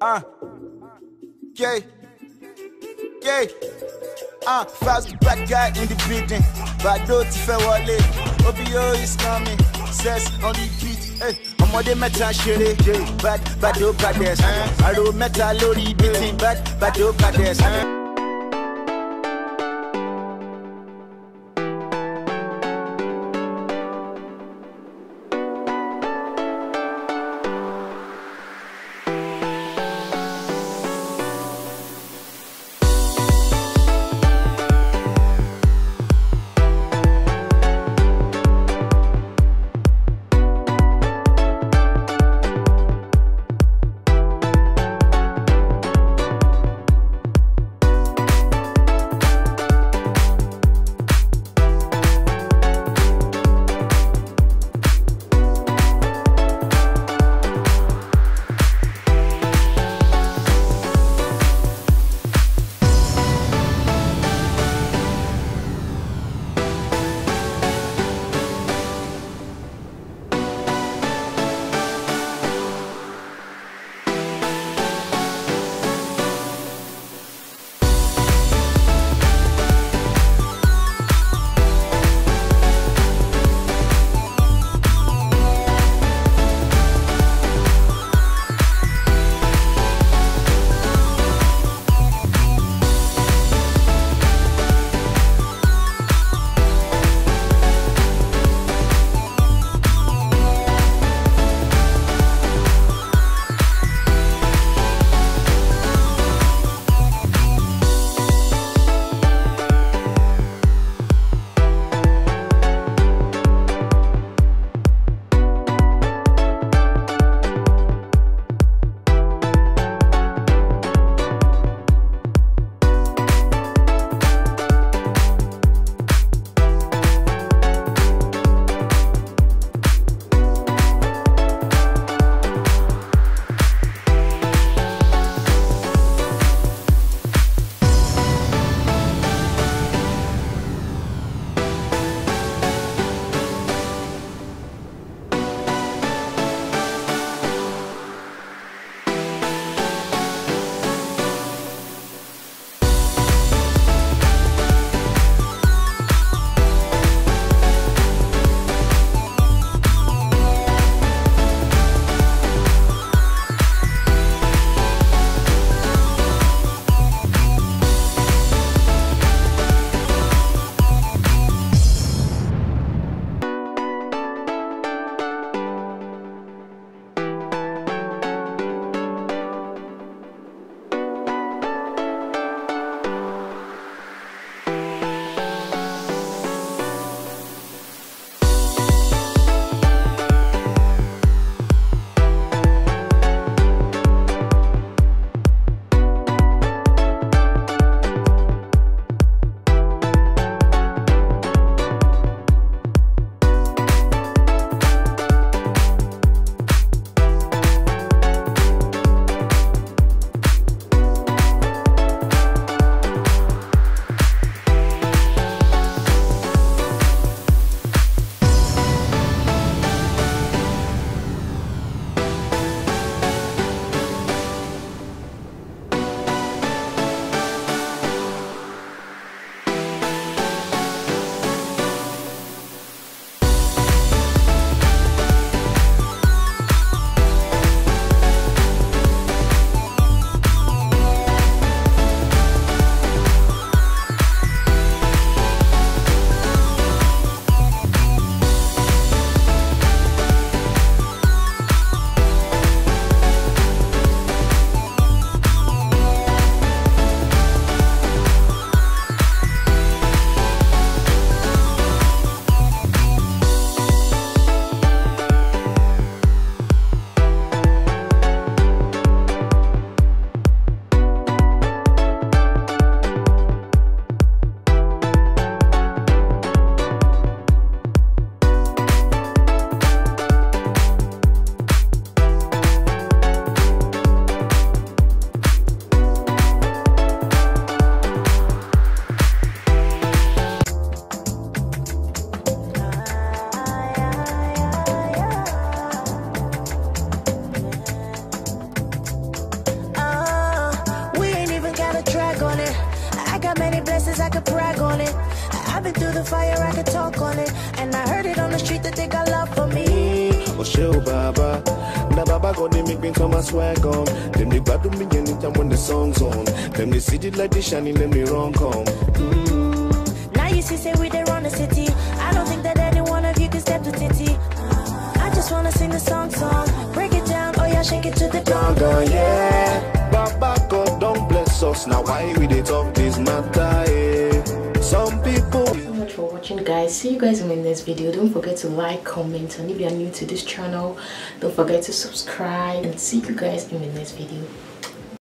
Fast black guy in the building. Bado ti fẹ́ wọlé. Obio is coming. Says on the beat. Hey, ọmọdé mẹ́ta ṣeré. Bad, Bado Baddest. Àrò mẹ́ta lórí beating. Bad, Bado Baddest. I could brag on it. I've been through the fire, I could talk on it. And I heard it on the street that they got love for me. Oh, show Baba. Now Baba gon' they make me come and swag on. Them they bad to me anytime when the song's on. Them they see it like they shining, let me wrong come. Now you see, say we there on the city. I don't think that any one of you can step to titty. I just wanna sing the song. Break it down, oh yeah, shake it to the dong, yeah. Baba God don't bless us. Now why we they talk this matter, eh? Some people. Thank you so much for watching, guys. See you guys in my next video. Don't forget to like, comment, and if you are new to this channel, don't forget to subscribe. And see you guys in my next video.